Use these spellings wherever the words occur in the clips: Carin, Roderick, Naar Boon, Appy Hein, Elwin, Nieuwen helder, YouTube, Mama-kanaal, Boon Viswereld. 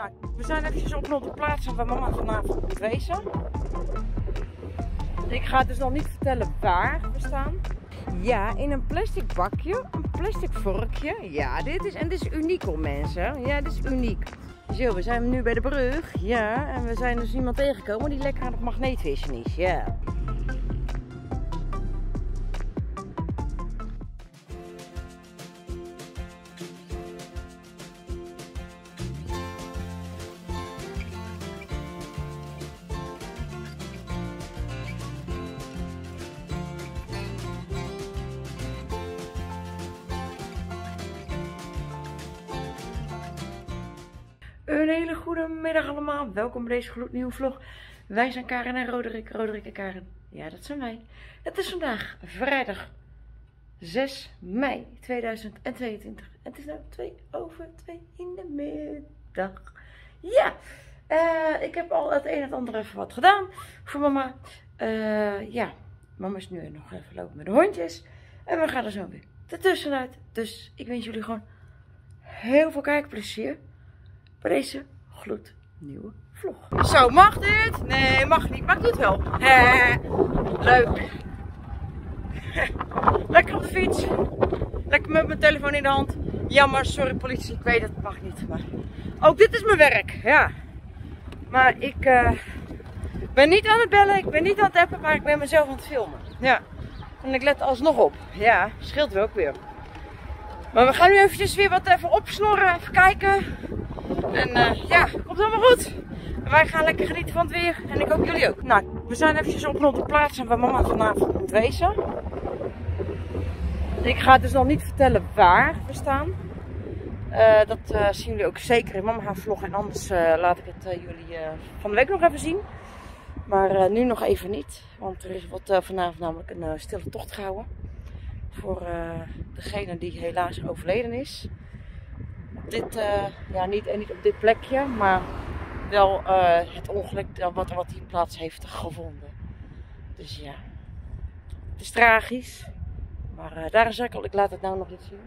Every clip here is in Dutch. Nou, we zijn eventjes op de plaatsen waar mama vanavond moet wezen. Ik ga dus nog niet vertellen waar we staan. Ja, in een plastic bakje, een plastic vorkje. Ja, dit is uniek hoor mensen. Ja, dit is uniek. Zo, we zijn nu bij de brug. Ja, en we zijn dus iemand tegengekomen die lekker aan het magneetvissen is. Ja. Een hele goede middag allemaal. Welkom bij deze gloednieuwe vlog. Wij zijn Carin en Roderick. Roderick en Carin. Ja, dat zijn wij. Het is vandaag vrijdag 6 mei 2022. En het is nu 2:02 in de middag. Ja, ik heb al het een en het ander even wat gedaan voor mama. Ja, mama is nu nog even lopen met de hondjes. En we gaan er zo weer ertussenuit. Dus ik wens jullie gewoon heel veel kijkplezier. Bij deze gloednieuwe vlog. Zo, mag dit? Nee, mag niet, maar ik doe het wel. Leuk. Lekker op de fiets. Lekker met mijn telefoon in de hand. Jammer, sorry politie, ik weet dat het mag niet. Maar ook dit is mijn werk, ja. Maar ik ben niet aan het bellen, ik ben niet aan het appen, maar ik ben mezelf aan het filmen. Ja. En ik let alsnog op. Ja, scheelt wel ook weer. Maar we gaan nu eventjes weer wat even opsnorren, even kijken. En ja, komt helemaal goed. En wij gaan lekker genieten van het weer. En ik hoop jullie ook. Nou, we zijn eventjes op de plaatsen waar mama vanavond moet wezen. Ik ga dus nog niet vertellen waar we staan. Dat zien jullie ook zeker in mama haar vlog. En anders laat ik het jullie van de week nog even zien. Maar nu nog even niet. Want er wordt vanavond namelijk een stille tocht gehouden. Voor degene die helaas overleden is. Dit, ja, niet op dit plekje, maar wel het ongeluk wat hier plaats heeft gevonden. Dus ja, het is tragisch. Maar daar zeg ik al, ik laat het nou nog niet zien.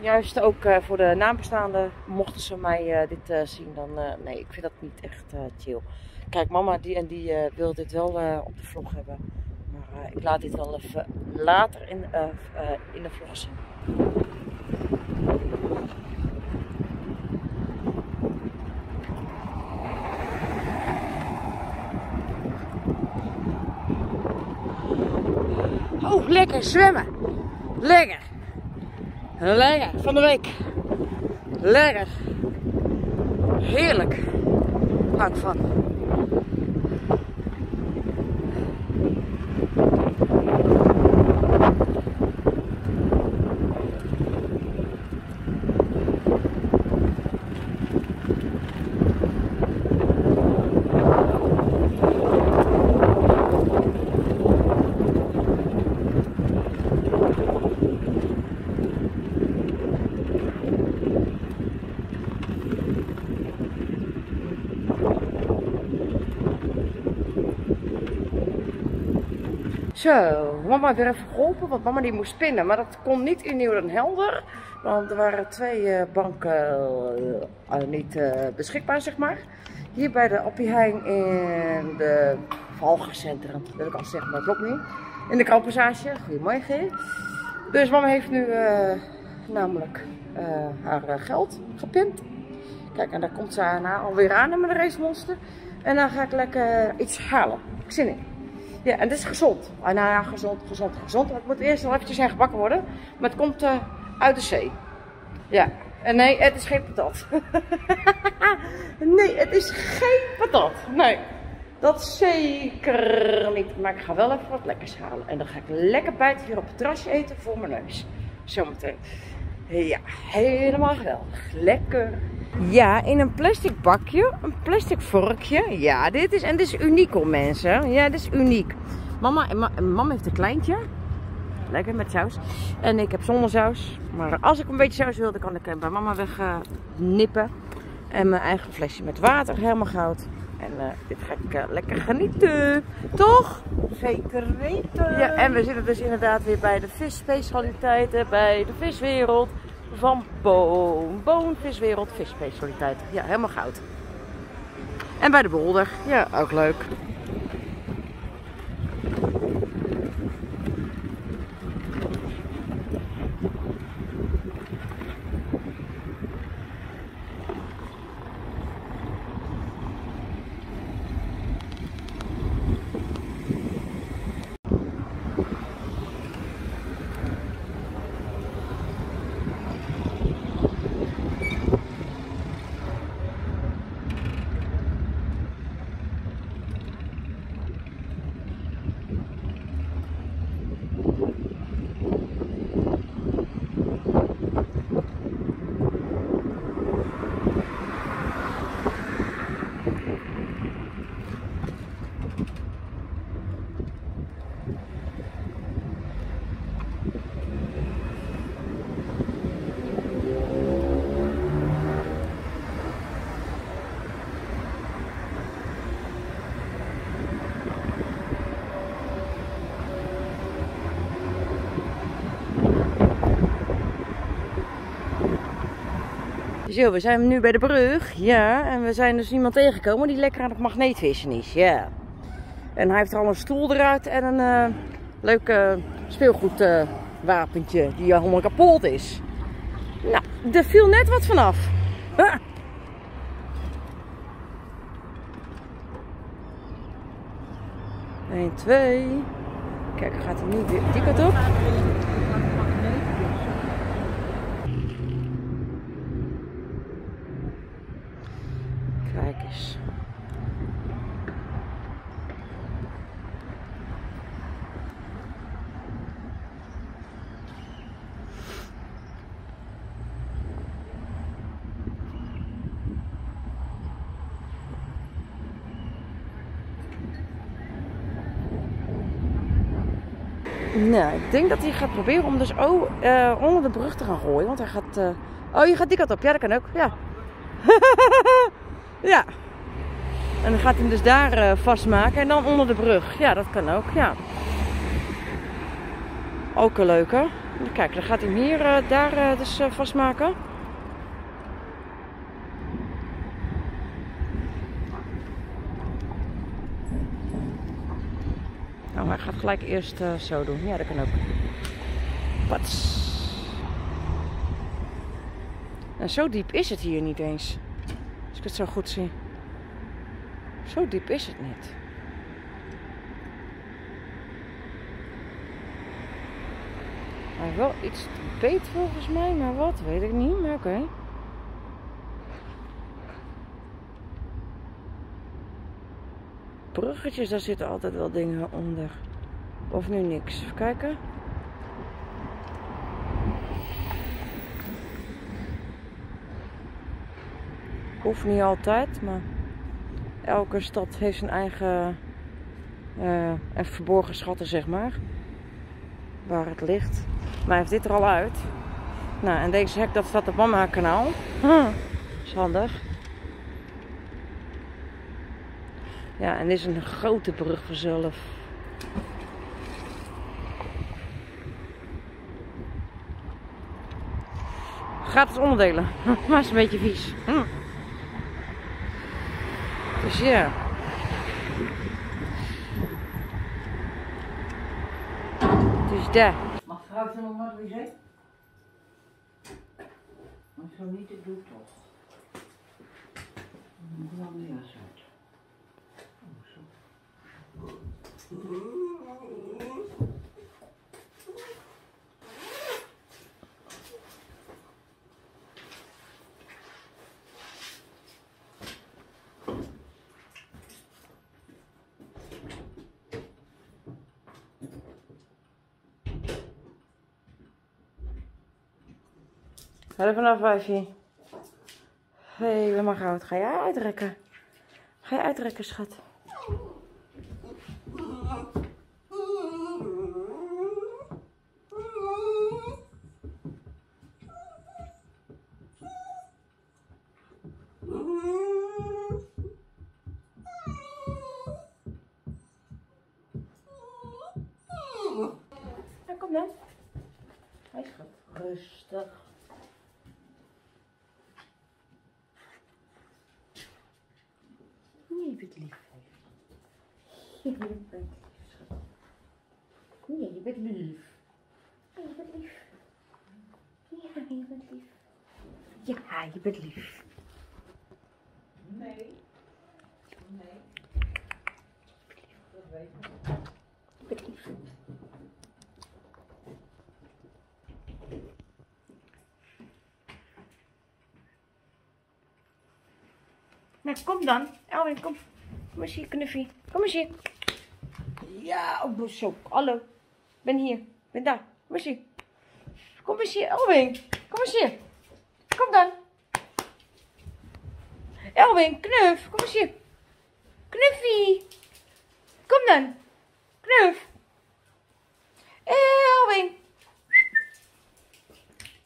Juist ook voor de nabestaanden, mochten ze mij dit zien, dan nee, ik vind dat niet echt chill. Kijk, mama die wil dit wel op de vlog hebben. Maar ik laat dit wel even later in de vlog zien. Oh, lekker zwemmen. Lekker. Lekker. Van de week. Lekker. Heerlijk. Hou ik van. Zo, mama weer even geholpen, want mama die moest spinnen, maar dat kon niet in Nieuwen helder. Want er waren twee banken niet beschikbaar, zeg maar. Hier bij de Appy Hein in de Valgacentrum, dat wil ik al zeggen, maar dat klopt niet. In de Kralpassage, goedemorgen. Dus mama heeft nu namelijk haar geld gepimpt. Kijk, en daar komt ze alweer aan met een racemonster. En dan ga ik lekker iets halen, ik heb zin in. Ja, en dit is gezond. Ah, nou ja, gezond. Het moet eerst nog eventjes gebakken worden. Maar het komt uit de zee. Ja. En nee, het is geen patat. Nee, het is geen patat. Nee. Dat zeker niet. Maar ik ga wel even wat lekkers halen. En dan ga ik lekker buiten hier op het terrasje eten voor mijn neus. Zometeen. Ja, helemaal geweldig. Lekker. Ja, in een plastic bakje, een plastic vorkje. Ja, dit is uniek hoor mensen. Ja, dit is uniek. Mama heeft een kleintje. Lekker met saus. En ik heb zonder saus. Maar als ik een beetje saus wil, dan kan ik hem bij mama wegnippen. En mijn eigen flesje met water, helemaal goud. En dit ga ik lekker genieten. Toch? Zeker weten. Ja, en we zitten dus inderdaad weer bij de visspecialiteiten, bij de viswereld. van Boon. Boon Viswereld, visspecialiteit. Ja, helemaal goud. En bij de Bolder. Ja, ook leuk. Zo, we zijn nu bij de brug, ja, en we zijn dus iemand tegengekomen die lekker aan het magneetvissen is, ja. En hij heeft er al een stoel eruit en een leuk speelgoedwapentje die helemaal kapot is. Nou, er viel net wat vanaf. Ha! Eén, twee. Kijk, gaat hij nu die kant op. Kijk eens. Nou, ik denk dat hij gaat proberen om dus onder de brug te gaan gooien. Want hij gaat... Oh, je gaat die kant op. Ja, dat kan ook. Ja. Ja, en dan gaat hij hem dus daar vastmaken en dan onder de brug. Ja, dat kan ook, ja. Ook een leuke. Kijk, dan gaat hij hem hier, daar dus vastmaken. Nou, hij gaat gelijk eerst zo doen. Ja, dat kan ook. Pats. En zo diep is het hier niet eens. Als ik het zo goed zie. Zo diep is het niet. Hij heeft wel iets te beet volgens mij, maar wat weet ik niet. Maar oké. Bruggetjes, daar zitten altijd wel dingen onder. Of nu niks. Even kijken. Hoeft niet altijd, maar elke stad heeft zijn eigen verborgen schatten, zeg maar. Waar het ligt. Maar hij heeft dit er al uit. Nou, en deze hek, dat staat op Mama-kanaal. Is handig. Ja, en dit is een grote brug vanzelf. Gaat het onderdelen, maar is een beetje vies. Dus ja. Dus daar. Mag vrouw het nog wat weer zeggen? Maar zo niet, ik doe het toch. Dan moet wel weer eens uit. Oh, zo. Ga er vanaf, wijfie. Helemaal goud. Ga jij uitrekken? Ga je uitrekken, schat? Ja, kom dan. Hij is goed. Rustig. geef het lief van je. Je bent lief, schat. Nee, je bent lief. Ja, je bent lief. Ja, je bent lief. Ja, je bent lief. Nee. Nee. Dat weet ik niet. Je bent lief. Nou, kom dan. Elwin, kom. Kom eens hier, knuffie. Kom eens hier. Ja, oh, zo. Hallo. Ik ben hier. Ik ben daar. Kom eens hier. Kom eens hier, Elwin. Kom eens hier. Kom dan. Elwin, knuf. Kom eens hier. Knuffie. Kom dan. Knuf. Elwin.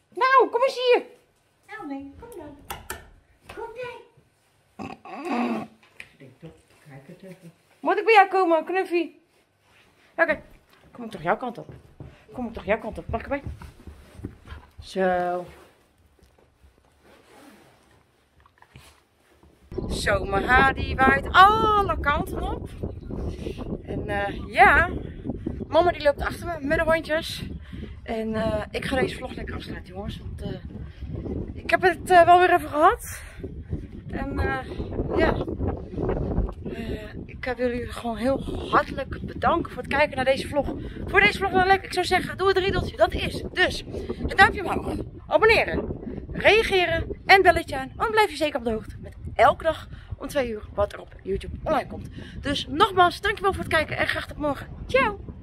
Nou, kom eens hier. Elwin, kom dan. Kom dan. Moet ik bij jou komen, knuffie? Oké, kom ik toch jouw kant op? Kom ik toch jouw kant op? Mag ik erbij? Zo. Zo, mijn haar die waait alle kanten op. En ja, mama die loopt achter me met de hondjes. En ik ga deze vlog lekker afsluiten, jongens. Want ik heb het wel weer even gehad. En ja, ik wil jullie gewoon heel hartelijk bedanken voor het kijken naar deze vlog. Voor deze vlog wel leuk. Ik zou zeggen, doe het riedeltje. Dat is dus een duimpje omhoog, abonneren, reageren en belletje aan. Dan blijf je zeker op de hoogte met elke dag om 2 uur wat er op YouTube online komt. Dus nogmaals, dankjewel voor het kijken en graag tot morgen. Ciao!